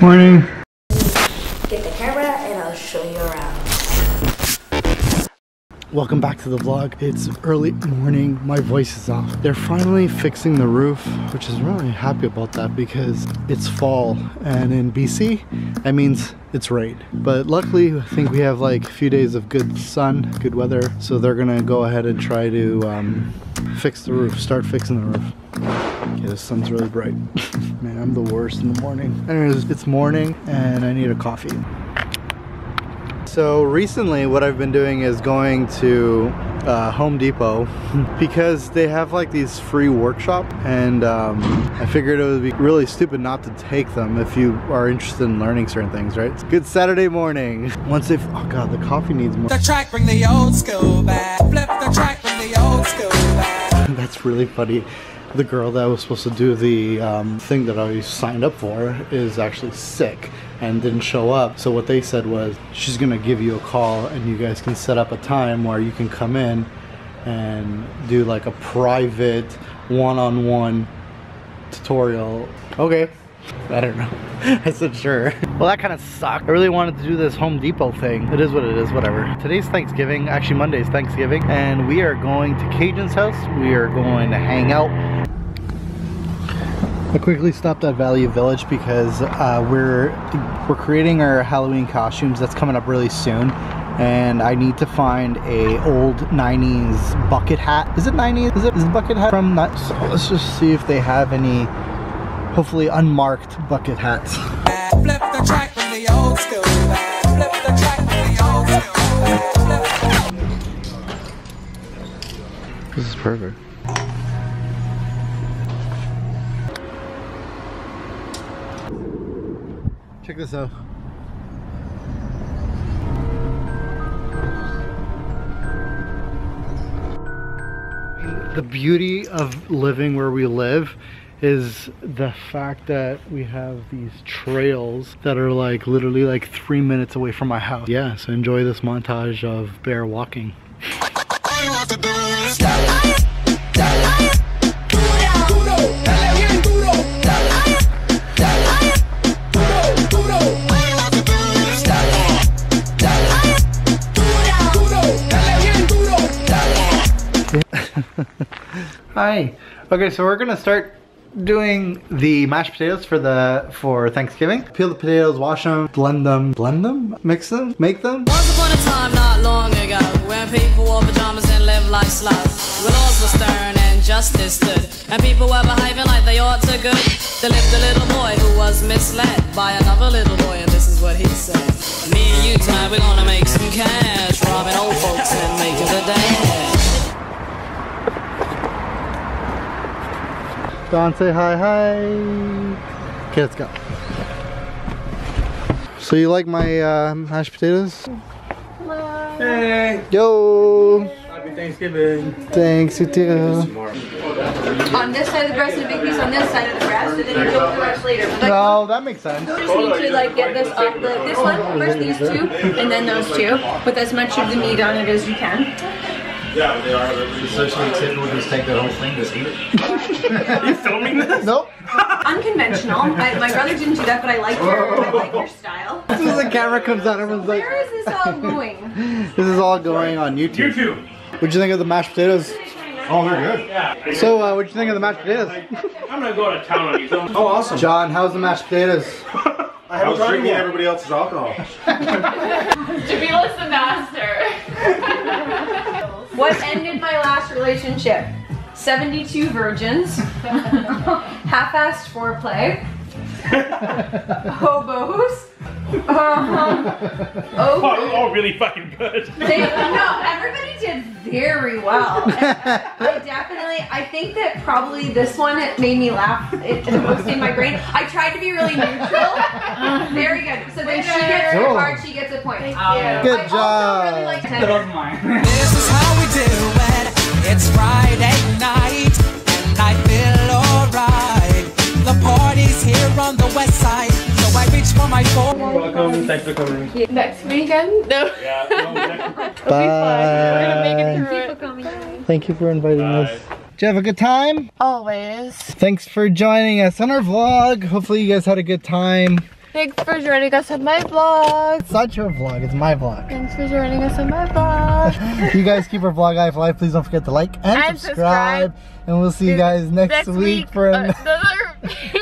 Morning. Get the camera and I'll show you around. Welcome back to the vlog. It's early morning. My voice is off. They're finally fixing the roof, which is really happy about that because it's fall. And in BC, that means it's rain. But luckily, I think we have like a few days of good sun, good weather. So they're gonna go ahead and try to fix the roof, start fixing the roof. Okay, the sun's really bright. Man, I'm the worst in the morning. Anyways, it's morning and I need a coffee. So recently what I've been doing is going to Home Depot because they have like these free workshop, and I figured it would be really stupid not to take them if you are interested in learning certain things, right? It's a good Saturday morning. Once they've, oh god, the coffee needs more. The track, bring the old school back. Flip the track, bring the old school back. That's really funny. The girl that was supposed to do the thing that I signed up for is actually sick and didn't show up. So what they said was, she's gonna give you a call and you guys can set up a time where you can come in and do like a private one-on-one tutorial. Okay, I don't know. I said sure. Well, that kind of sucked. I really wanted to do this Home Depot thing. It is what it is, whatever. Today's Thanksgiving, actually Monday's Thanksgiving, and we are going to Cajun's house. We are going to hang out. I quickly stopped at Value Village because we're creating our Halloween costumes. That's coming up really soon, and I need to find a old 90s bucket hat. Is it 90s? Is it bucket hat from that? So let's just see if they have any, hopefully unmarked bucket hats. Flip the track from the old school back. Flip the track from the old school back. This is perfect. Check this out. The beauty of living where we live is the fact that we have these trails that are like literally like 3 minutes away from my house. Yeah, so enjoy this montage of bear walking. Hi. Okay, so we're gonna start doing the mashed potatoes for Thanksgiving. Peel the potatoes, wash them, blend them, mix them, make them. Once upon a time not long ago, when people wore pajamas and lived like sluts, the laws were stern and justice stood, and people were behaving like they ought to good. There lived a little boy who was misled by another little boy, and this is what he said. Me and you tonight, we're gonna make some cash, robbing old folks and making the dash. Don, say hi, hi. Okay, let's go. So you like my mashed potatoes? Hello. Hey. Yo. Happy Thanksgiving. Thanks, you too. On this side of the breast is a big piece, on this side of the breast, and then you don't crush later. But like, no, that makes sense. You just need to like get this off the, this one, first these two, and then those two. Put as much of the meat on it as you can. Yeah, they are. So should we tip, we'll just take that whole thing, just eat it? Are you filming this? Nope. Unconventional. My brother didn't do that, but I like your style. As soon as the camera comes out, everyone's so like... Where is this all going? This is all going on YouTube. YouTube! What'd you think of the mashed potatoes? Oh, they're good. Yeah. So, what'd you think of the mashed potatoes? I'm gonna go out of town on you. Oh, awesome. John, how's the mashed potatoes? I was drinking everybody else's alcohol. Jabila's the master. What ended my last relationship? 72 virgins, half-assed foreplay, hobos. Oh, really fucking good. Everybody did very well. I think that probably this one, it made me laugh. It's the most in my brain. I tried to be really neutral. Very good. So then she gets her card, she gets a point. Good job. I really like that. This is how we do it. It's Friday night, and I feel alright. The party's here on the west side. I reach for my phone. Welcome, thanks for coming. Yeah. Next weekend? No. Yeah, no, next weekend. Bye. We're gonna make it through it. Thank you for inviting us. Did you have a good time? Always. Thanks for joining us on our vlog. Hopefully you guys had a good time. Thanks for joining us on my vlog. It's not your vlog, it's my vlog. Thanks for joining us on my vlog. You guys keep our vlog life alive. Please don't forget to like and subscribe. And we'll see you guys next week for another